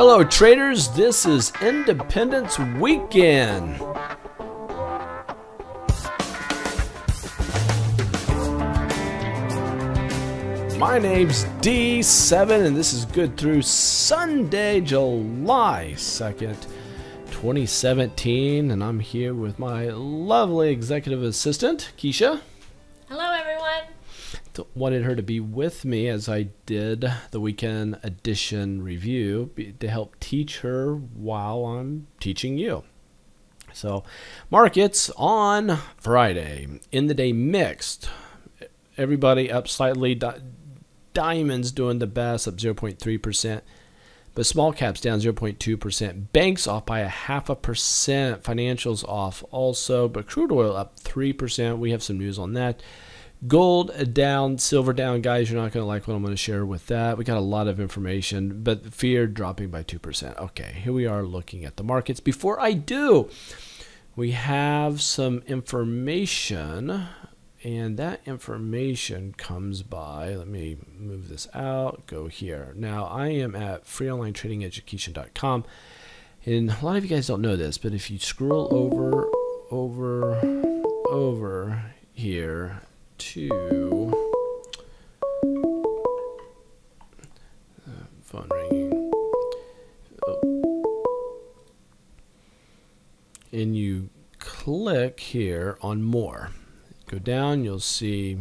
Hello traders, this is Independence Weekend. My name's D7 and this is good through Sunday, July 2nd, 2017, and I'm here with my lovely executive assistant, Keisha. Hello everyone. Wanted her to be with me as I did the weekend edition review to help teach her while I'm teaching you. So markets on Friday in the day mixed, everybody up slightly, diamonds doing the best up 0.3%, but small caps down 0.2%, banks off by 0.5%, financials off also, but crude oil up 3%. We have some news on that. Gold down, silver down. Guys, you're not going to like what I'm going to share with that. We got a lot of information, but fear dropping by 2%. Okay, here we are looking at the markets. Before I do, we have some information, and that information comes by, let me move this out, go here. Now, I am at freeonlinetradingeducation.com, and a lot of you guys don't know this, but if you scroll over here, to phone ringing, and you click here on more, go down, you'll see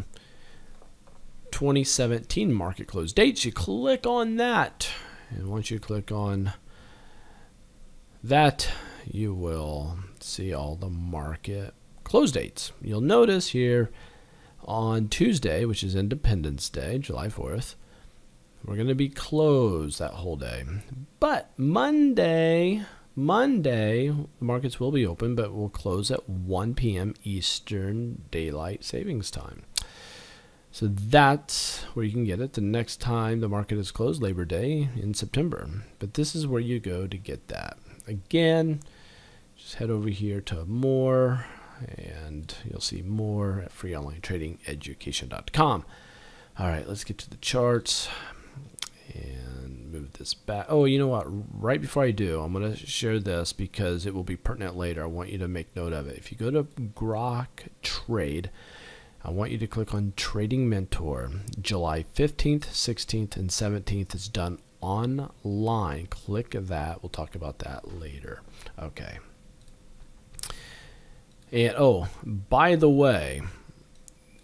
2017 market close dates. You click on that, and once you click on that, you will see all the market close dates. You'll notice here on Tuesday, which is Independence Day, July 4th, we're going to be closed that whole day. But Monday, the markets will be open, but we'll close at 1 p.m. Eastern Daylight Savings Time. So that's where you can get it. The next time the market is closed, Labor Day in September. But this is where you go to get that. Again, just head over here to more, and you'll see more at freeonlinetradingeducation.com. All right, let's get to the charts and move this back. Oh, you know what? Right before I do, I'm going to share this because it will be pertinent later. I want you to make note of it. If you go to Grok Trade, I want you to click on Trading Mentor. July 15th, 16th, and 17th is done online. Click that. We'll talk about that later. Okay. And oh, by the way,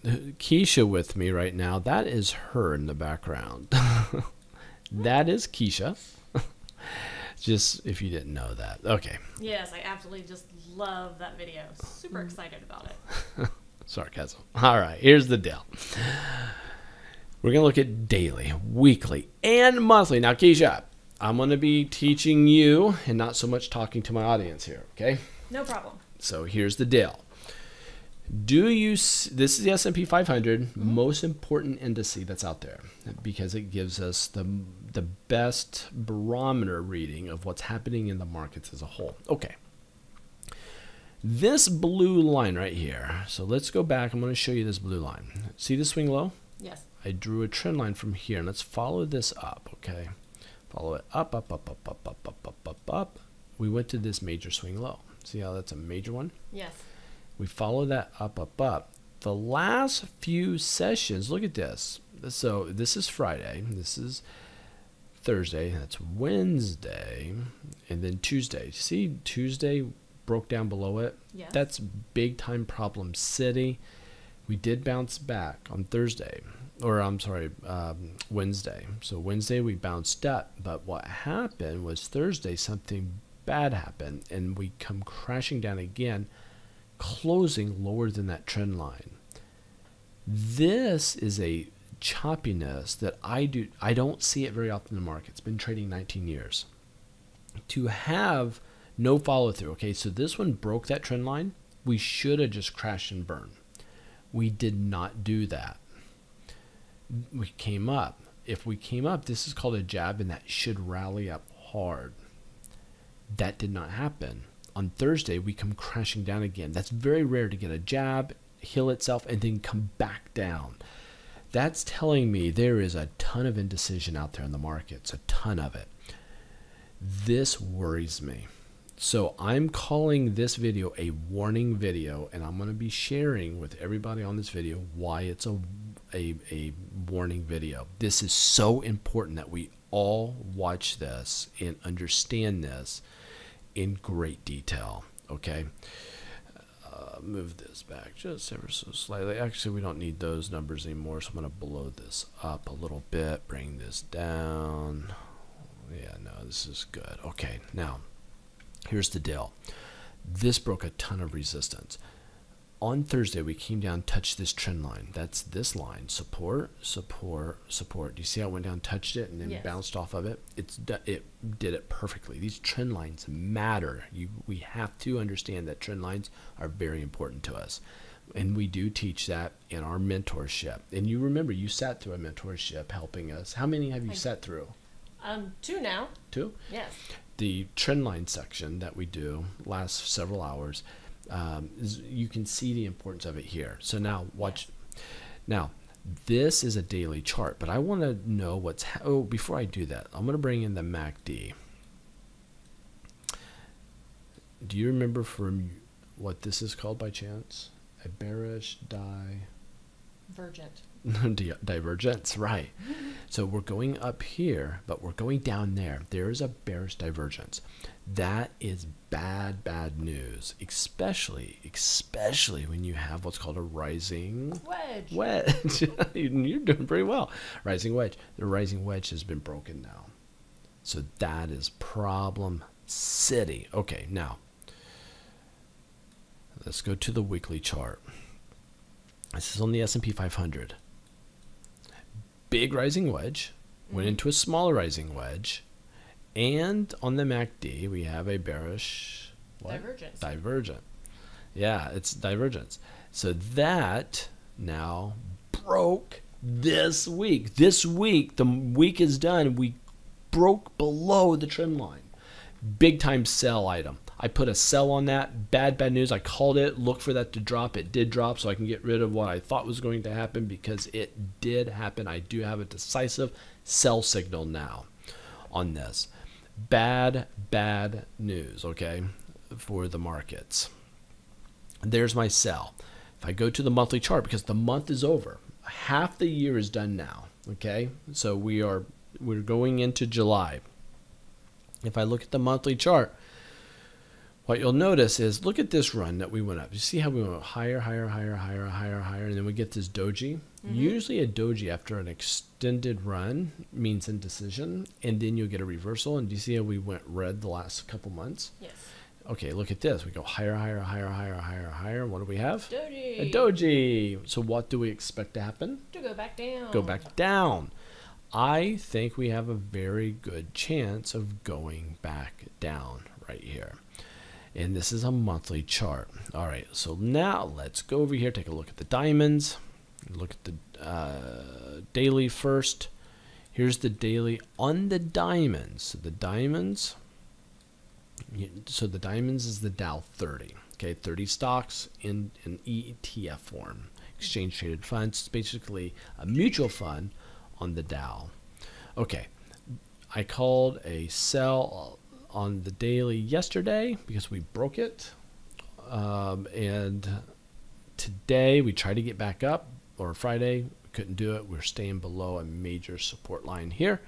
Keisha with me right now, that is her in the background. That is Keisha. Just if you didn't know that. Okay. Yes, I absolutely just love that video. Super excited about it. Sarcasm. All right, here's the deal. We're going to look at daily, weekly, and monthly. Now, Keisha, I'm going to be teaching you and not so much talking to my audience here, okay? No problem. So here's the deal. This is the S&P 500, most important indice that's out there because it gives us the best barometer reading of what's happening in the markets as a whole. Okay. This blue line right here. So let's go back. I'm going to show you this blue line. See the swing low? Yes. I drew a trend line from here, and let's follow this up, okay? Follow it up, up, up, up, up, up, up, up, up, up. We went to this major swing low. See how that's a major one? Yes. We follow that up, up, up. The last few sessions, look at this. So this is Friday. This is Thursday. That's Wednesday. And then Tuesday. See, Tuesday broke down below it? Yes. That's big time problem city. We did bounce back on Thursday. Or I'm sorry, Wednesday. So Wednesday we bounced up. But what happened was Thursday something bad happen, and we come crashing down again, closing lower than that trend line. This is a choppiness that I don't see it very often in the market. It's been trading 19 years. To have no follow through, okay, so this one broke that trend line. We should have just crashed and burned. We did not do that. We came up. If we came up, this is called a jab, and that should rally up hard. That did not happen. On Thursday, we come crashing down again. That's very rare to get a jab, heal itself, and then come back down. That's telling me there is a ton of indecision out there in the markets, a ton of it. This worries me. So I'm calling this video a warning video, and I'm going to be sharing with everybody on this video why it's a warning video. This is so important that we all watch this and understand this in great detail, okay? Move this back just ever so slightly. Actually, we don't need those numbers anymore, so I'm going to blow this up a little bit, bring this down. Yeah, no, this is good. Okay, now here's the deal. This broke a ton of resistance. On Thursday, we came down, touched this trend line. That's this line, support, support, support. Do you see how it went down, touched it, and then bounced off of it? It did it perfectly. These trend lines matter. We have to understand that trend lines are very important to us. And we do teach that in our mentorship. And you remember, you sat through a mentorship helping us. How many have you sat through? Two now. Two? Yes. The trend line section that we do lasts several hours. You can see the importance of it here. So now watch. Now this is a daily chart, but I want to know what's. Oh, before I do that, I'm going to bring in the MACD. Do you remember from what this is called by chance? A bearish divergent. Divergence, right. So we're going up here, but we're going down there. There is a bearish divergence. That is bad news, especially when you have what's called a rising wedge. You're doing pretty well. Rising wedge. The rising wedge has been broken now. So that is problem city. Okay, now let's go to the weekly chart. This is on the S&P 500. Big rising wedge, went into a smaller rising wedge, and on the MACD we have a bearish divergence. Yeah, it's divergence. So that now broke this week. This week, the week is done. We broke below the trend line. Big time sell item. I put a sell on that. Bad news. I called it. Looked for that to drop. It did drop, so I can get rid of what I thought was going to happen, because it did happen. I do have a decisive sell signal now on this. Bad news, okay, for the markets. There's my sell. If I go to the monthly chart, because the month is over. Half the year is done now, okay? So we're going into July. If I look at the monthly chart, what you'll notice is, look at this run that we went up. You see how we went higher, higher, higher, higher, higher, higher, and then we get this doji. Usually a doji after an extended run means indecision, and then you'll get a reversal. And do you see how we went red the last couple months? Yes. Okay, look at this. We go higher, higher, higher, higher, higher, higher. What do we have? Doji. A doji. So what do we expect to happen? To go back down. Go back down. I think we have a very good chance of going back down right here. And this is a monthly chart. All right, so now let's go over here, take a look at the diamonds, look at the daily first. Here's the daily on the diamonds. So the diamonds, is the Dow 30. Okay, 30 stocks in an ETF form, exchange traded funds. It's basically a mutual fund on the Dow. Okay, I called a sell on the daily yesterday because we broke it, and today we tried to get back up, or Friday, couldn't do it. We're staying below a major support line here.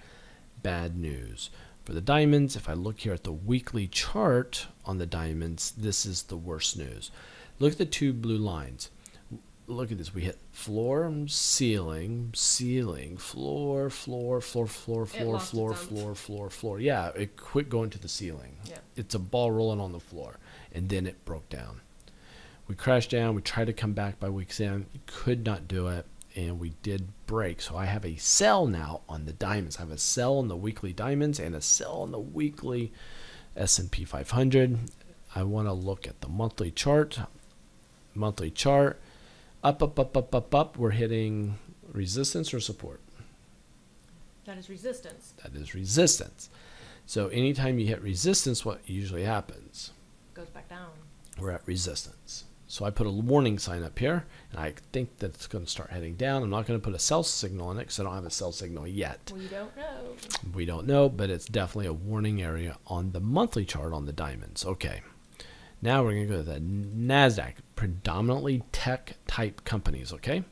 Bad news for the diamonds. If I look here at the weekly chart on the diamonds, this is the worst news. Look at the two blue lines. Look at this. We hit floor, ceiling, ceiling, floor, floor, floor, floor, floor, floor, floor, floor, floor. Yeah, it quit going to the ceiling. Yeah. It's a ball rolling on the floor. And then it broke down. We crashed down. We tried to come back by week's end. Could not do it. And we did break. So I have a sell now on the diamonds. I have a sell on the weekly diamonds and a sell on the weekly S&P 500. I want to look at the monthly chart. Monthly chart. Up, up, up, up, up, up. We're hitting resistance or support? That is resistance. That is resistance. So anytime you hit resistance, what usually happens? Goes back down. We're at resistance. So I put a warning sign up here, and I think that it's going to start heading down. I'm not going to put a sell signal on it because I don't have a sell signal yet. We don't know. We don't know, but it's definitely a warning area on the monthly chart on the diamonds. Okay. Now we're going to go to the NASDAQ, predominantly tech-type companies, okay?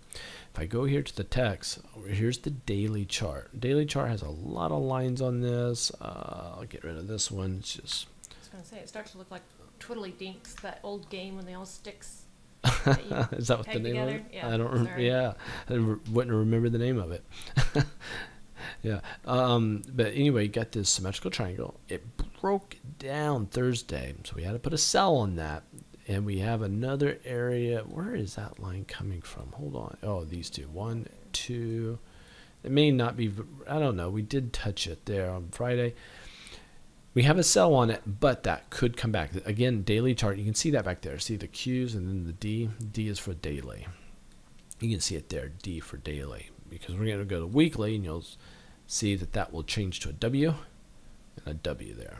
If I go here to the techs, here's the daily chart. Daily chart has a lot of lines on this. I'll get rid of this one. It's just... I was going to say, it starts to look like Twiddly Dinks, that old game when they all sticks. That is that what the name together? Of it? Yeah, I don't remember. Yeah, I wouldn't remember the name of it. Yeah. But anyway, you got this symmetrical triangle. It broke down Thursday, so we had to put a sell on that. And we have another area. Where is that line coming from? Hold on. Oh, these two. One, two. It may not be. I don't know. We did touch it there on Friday. We have a sell on it, but that could come back. Again, daily chart, you can see that back there. See the Qs and then the D. D is for daily. You can see it there, D for daily. Because we're going to go to weekly, and you'll see that that will change to a W and a W there.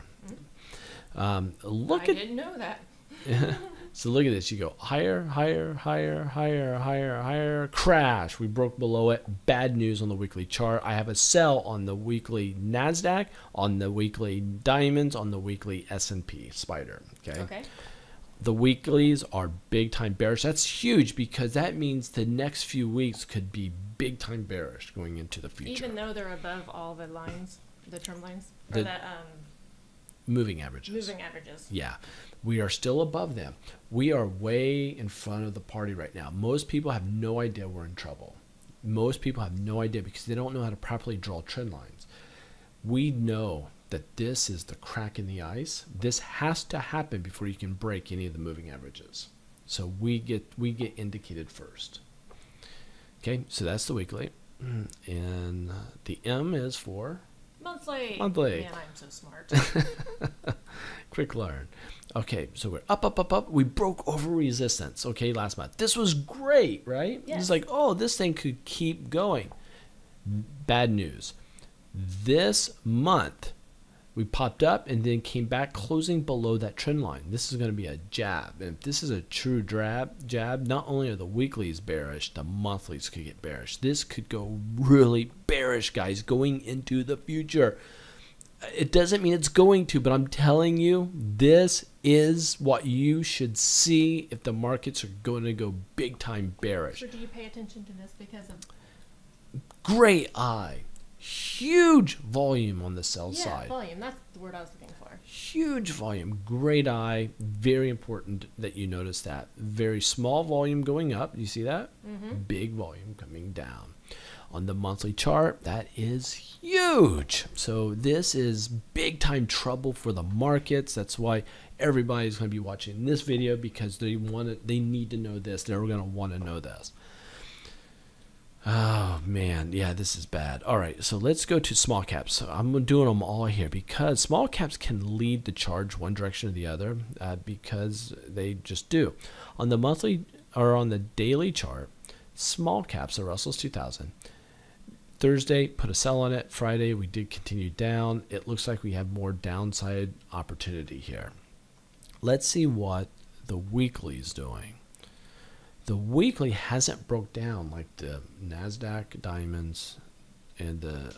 I didn't know that. So look at this. You go higher, higher, higher, higher, higher, higher. Crash. We broke below it. Bad news on the weekly chart. I have a sell on the weekly NASDAQ, on the weekly diamonds, on the weekly S&P spider. Okay. Okay. The weeklies are big time bearish. That's huge because that means the next few weeks could be big time bearish going into the future. Even though they're above all the lines, the term lines, or moving averages. Moving averages. Yeah. We are still above them. We are way in front of the party right now. Most people have no idea we're in trouble. Most people have no idea because they don't know how to properly draw trend lines. We know that this is the crack in the ice. This has to happen before you can break any of the moving averages. So we get indicated first. Okay, so that's the weekly. And the M is for? Monthly. Monthly. Man, I'm so smart. Quick learn. Okay, so we're up, up, up, up. We broke over resistance, okay, last month. This was great, right? Yes. It's like, oh, this thing could keep going. Bad news. This month, we popped up and then came back closing below that trend line. This is going to be a jab. And if this is a true jab, not only are the weeklies bearish, the monthlies could get bearish. This could go really bearish, guys, going into the future. It doesn't mean it's going to, but I'm telling you, this is what you should see if the markets are going to go big time bearish. So do you pay attention to this because of... Great eye. Huge volume on the sell side. Yeah, volume. That's the word I was looking for. Huge volume. Great eye. Very important that you notice that. Very small volume going up. You see that? Mm-hmm. Big volume coming down. On the monthly chart, that is huge. So this is big time trouble for the markets. That's why everybody's going to be watching this video because they need to know this. They're going to want to know this. Oh, man. Yeah, this is bad. All right, so let's go to small caps. So I'm doing them all here because small caps can lead the charge one direction or the other because they just do. On the monthly or on the daily chart, small caps, the Russell's 2000. Thursday, put a sell on it. Friday, we did continue down. It looks like we have more downside opportunity here. Let's see what the weekly is doing. The weekly hasn't broke down like the NASDAQ, diamonds, and the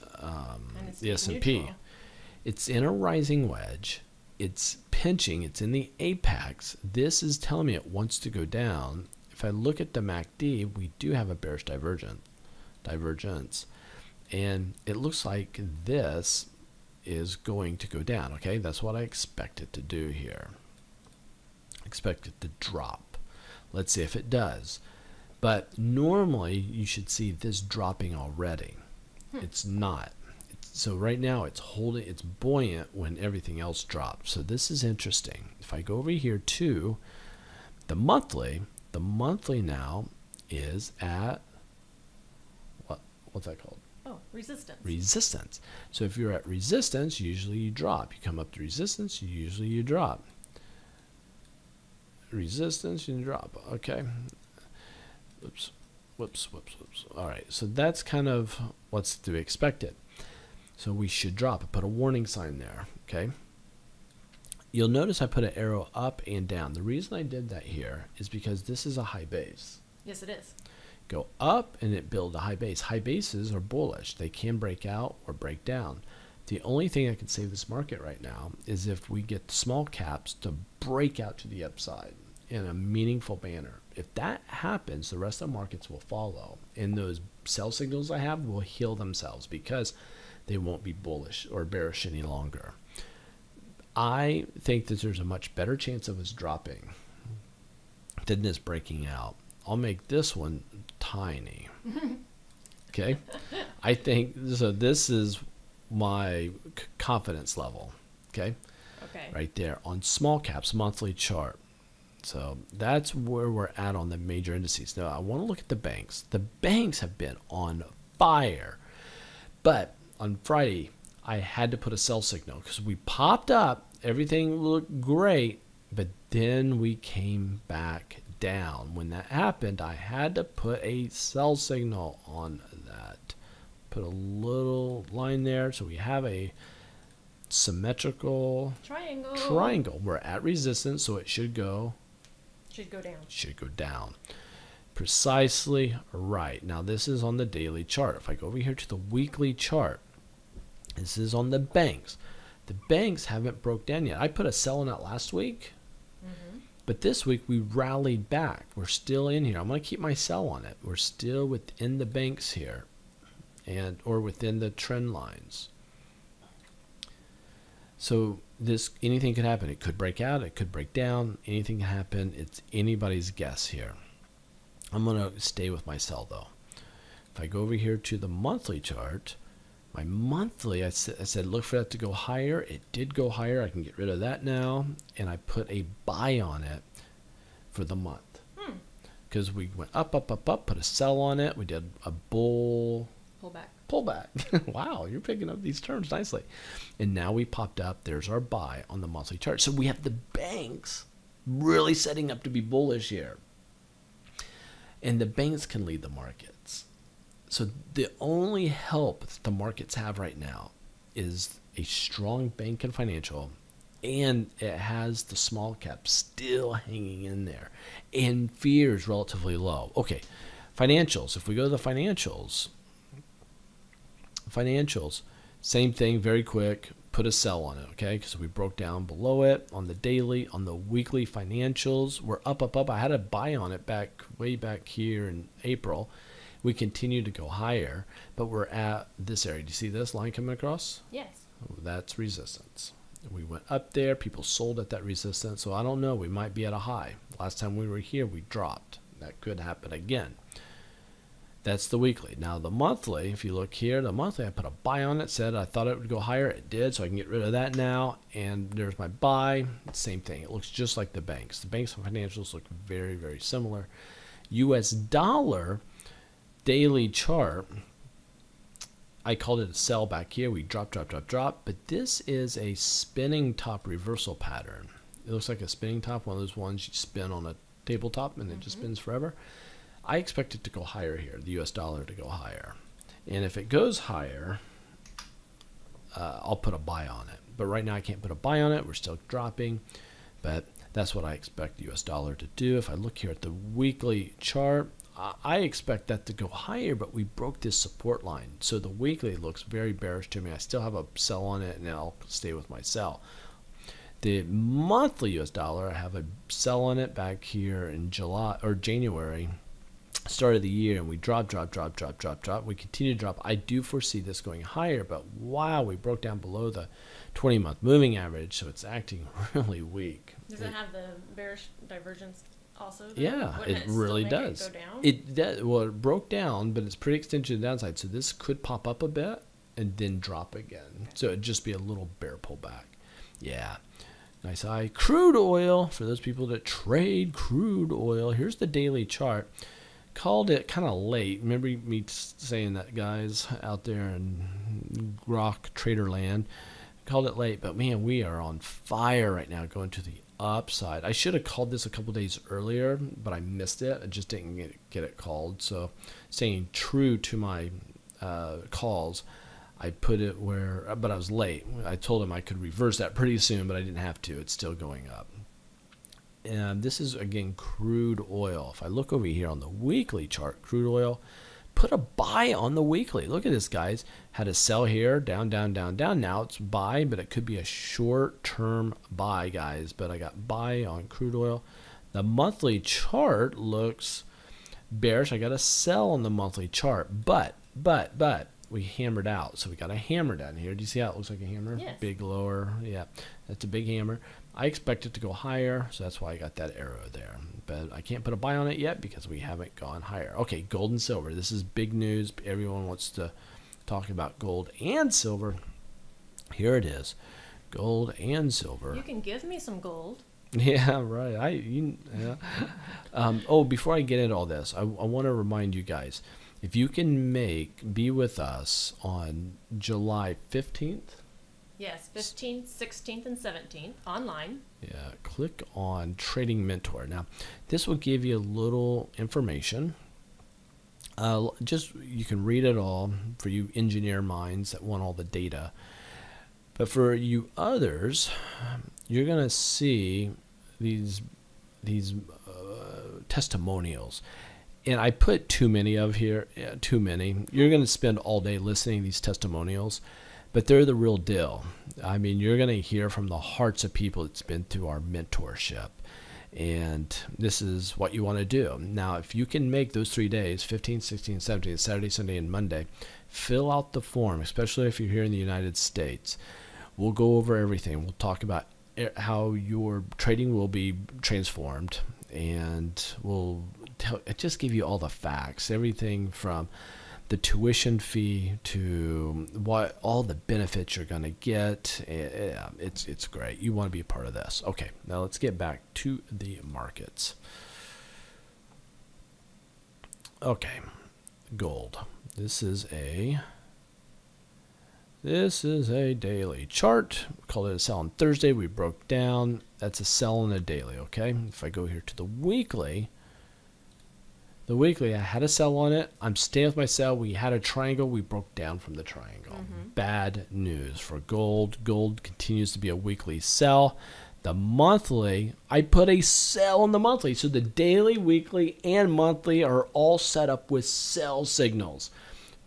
S&P. It's in a rising wedge. It's pinching. It's in the apex. This is telling me it wants to go down. If I look at the MACD, we do have a bearish divergence. And it looks like this is going to go down. Okay, that's what I expect it to do here. Expect it to drop. Let's see if it does. But normally you should see this dropping already. It's not. So right now it's holding, it's buoyant when everything else drops. So this is interesting. If I go over here to the monthly now is at what's that called? Oh, resistance. Resistance. So if you're at resistance, usually you drop. You come up to resistance, usually you drop. Resistance, you drop. Okay. Oops. Whoops, whoops, whoops. All right. So that's kind of what's to be expected. So we should drop. I put a warning sign there. Okay. You'll notice I put an arrow up and down. The reason I did that here is because this is a high base. Yes, it is. Go up and it builds a high base. High bases are bullish. They can break out or break down. The only thing I can save this market right now is if we get small caps to break out to the upside in a meaningful manner. If that happens, the rest of the markets will follow. And those sell signals I have will heal themselves because they won't be bullish or bearish any longer. I think that there's a much better chance of us dropping than this breaking out. I'll make this one tiny. Okay? I think, so this is my confidence level. Okay? Okay. Right there on small caps, monthly chart. So that's where we're at on the major indices. Now, I want to look at the banks. The banks have been on fire. But on Friday, I had to put a sell signal because we popped up. Everything looked great. But then we came back down. When that happened, I had to put a sell signal on that. Put a little line there. So we have a symmetrical triangle. We're at resistance, so it should go. Should go down. Should go down. Precisely right. Now, this is on the daily chart. If I go over here to the weekly chart, this is on the banks. The banks haven't broke down yet. I put a sell on that last week, but this week we rallied back. We're still in here. I'm going to keep my sell on it. We're still within the banks here, and or within the trend lines. So this, anything could happen. It could break out. It could break down. Anything can happen. It's anybody's guess here. I'm going to stay with my sell though. If I go over here to the monthly chart, my monthly, I said look for that to go higher. It did go higher. I can get rid of that now. And I put a buy on it for the month. Because we went up, up, up, up, put a sell on it. We did a bull. Pullback. Pullback. Wow, you're picking up these terms nicely. And now we popped up. There's our buy on the monthly chart. So we have the banks really setting up to be bullish here. And the banks can lead the markets. So the only help that the markets have right now is a strong bank and financial, and it has the small cap still hanging in there, and fear is relatively low. Okay, financials. If we go to the financials, same thing, very quick. Put a sell on it, okay? Because we broke down below it on the daily, on the weekly financials. We're up, up, up. I had a buy on it back way back here in April. We continue to go higher, but we're at this area. Do you see this line coming across? Yes. Oh, that's resistance. We went up there. People sold at that resistance. So I don't know. We might be at a high. Last time we were here, we dropped. That could happen again. That's the weekly. Now the monthly, if you look here, the monthly, I put a buy on it, said I thought it would go higher. It did, so I can get rid of that now. And there's my buy. Same thing. It looks just like the banks. The banks and financials look very, very similar. U.S. dollar daily chart, I called it a sell back here. We drop, drop, drop, drop. But this is a spinning top reversal pattern. It looks like a spinning top, one of those ones you spin on a tabletop and it just spins forever. I expect it to go higher here, the U.S. dollar to go higher. And if it goes higher, I'll put a buy on it. But right now I can't put a buy on it. We're still dropping. But that's what I expect the U.S. dollar to do. If I look here at the weekly chart, I expect that to go higher, but we broke this support line. So the weekly looks very bearish to me. I still have a sell on it, and I'll stay with my sell. The monthly U.S. dollar, I have a sell on it back here in July or January, start of the year, and we drop, drop, drop, drop, drop, drop. We continue to drop. I do foresee this going higher, but wow, we broke down below the 20-month moving average, so it's acting really weak. Does it have the bearish divergence? Also, yeah, it really does. It does. Well, it broke down, but it's pretty extended to the downside. So this could pop up a bit and then drop again. Okay. So it'd just be a little bear pullback. Yeah, nice eye. Crude oil for those people that trade crude oil. Here's the daily chart. Called it kind of late. Remember me saying that, guys out there in Grok Trader land. Called it late, but man, we are on fire right now. Going to the upside. I should have called this a couple days earlier, but I missed it. I just didn't get it called. So staying true to my calls, I put it where, but I was late. I told him I could reverse that pretty soon, but I didn't have to. It's still going up. And this is, again, crude oil. If I look over here on the weekly chart, crude oil, put a buy on the weekly. Look at this, guys. Had a sell here, down, down, down, down. Now it's buy, but it could be a short-term buy, guys. But I got buy on crude oil. The monthly chart looks bearish. I got a sell on the monthly chart, but we hammered out. So we got a hammer down here. Do you see how it looks like a hammer? Yes. Big lower. Yeah, that's a big hammer. I expect it to go higher, so that's why I got that arrow there. But I can't put a buy on it yet because we haven't gone higher. Okay, gold and silver. This is big news. Everyone wants to talk about gold and silver. Here it is. Gold and silver. You can give me some gold. Yeah, right. Oh, before I get into all this, I want to remind you guys, if you can be with us on July 15th. Yes, 15th, 16th, and 17th online. Yeah, click on Trading Mentor. Now, this will give you a little information. Just you can read it all for you engineer minds that want all the data. But for you others, you're going to see these testimonials. And I put too many of here, yeah, too many. You're going to spend all day listening to these testimonials, but they're the real deal. I mean, you're going to hear from the hearts of people that's been through our mentorship. And this is what you want to do. Now, if you can make those 3 days, 15, 16, 17, Saturday, Sunday, and Monday, fill out the form, especially if you're here in the United States. We'll go over everything. We'll talk about how your trading will be transformed, and we'll just give you all the facts, everything from the tuition fee to what all the benefits you're going to get. Yeah, it's great. You want to be a part of this. Okay, now let's get back to the markets. Okay, gold. This is a daily chart. We called it a sell on Thursday. We broke down. That's a sell on a daily, okay? If I go here to the weekly, I had a sell on it. I'm staying with my sell. We had a triangle. We broke down from the triangle. Mm-hmm. Bad news for gold. Gold continues to be a weekly sell. The monthly, I put a sell on the monthly. So the daily, weekly, and monthly are all set up with sell signals.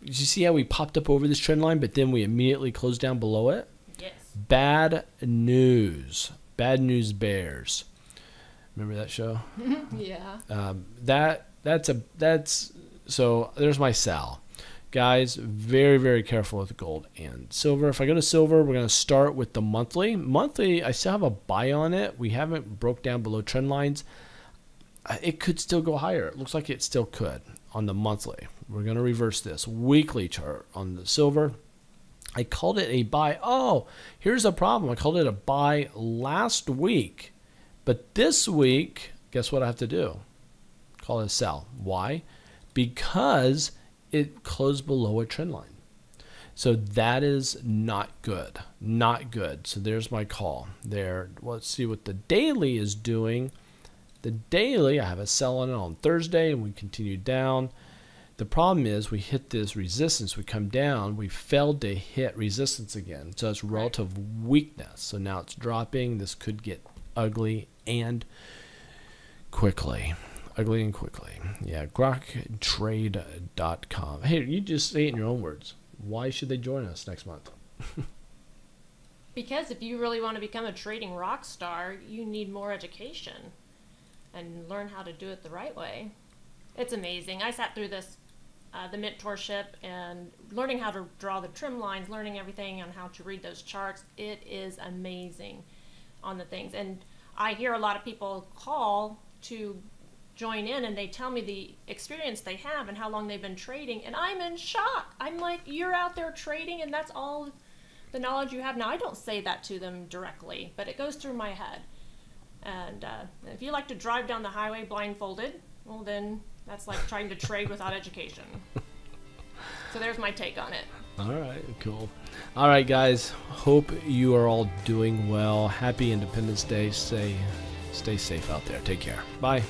Did you see how we popped up over this trend line, but then we immediately closed down below it? Yes. Bad news. Bad news bears. Remember that show? Yeah. So there's my sell. Guys, very, very careful with gold and silver. If I go to silver, we're going to start with the monthly. Monthly, I still have a buy on it. We haven't broke down below trend lines. It could still go higher. It looks like it still could on the monthly. We're going to reverse this weekly chart on the silver. I called it a buy. Oh, here's a problem. I called it a buy last week. But this week, guess what I have to do? Call it a sell. Why? Because it closed below a trend line. So that is not good. Not good. So there's my call there. Let's see what the daily is doing. The daily, I have a sell on it on Thursday, and we continue down. The problem is we hit this resistance. We come down. We failed to hit resistance again. So it's relative weakness. So now it's dropping. This could get ugly and quickly. Ugly and quickly. Yeah, GrokTrade.com. Hey, you just say it in your own words. Why should they join us next month? Because if you really want to become a trading rock star, you need more education and learn how to do it the right way. It's amazing. I sat through this, the mentorship, and learning how to draw the trim lines, learning everything on how to read those charts. It is amazing on the things. And I hear a lot of people call to join in, and they tell me the experience they have and how long they've been trading, and I'm in shock. I'm like, you're out there trading, and that's all the knowledge you have. Now, I don't say that to them directly, but it goes through my head. And if you like to drive down the highway blindfolded, well, then that's like trying to trade without education. So there's my take on it. All right, cool. All right, guys, hope you are all doing well. Happy Independence Day. Stay safe out there. Take care. Bye.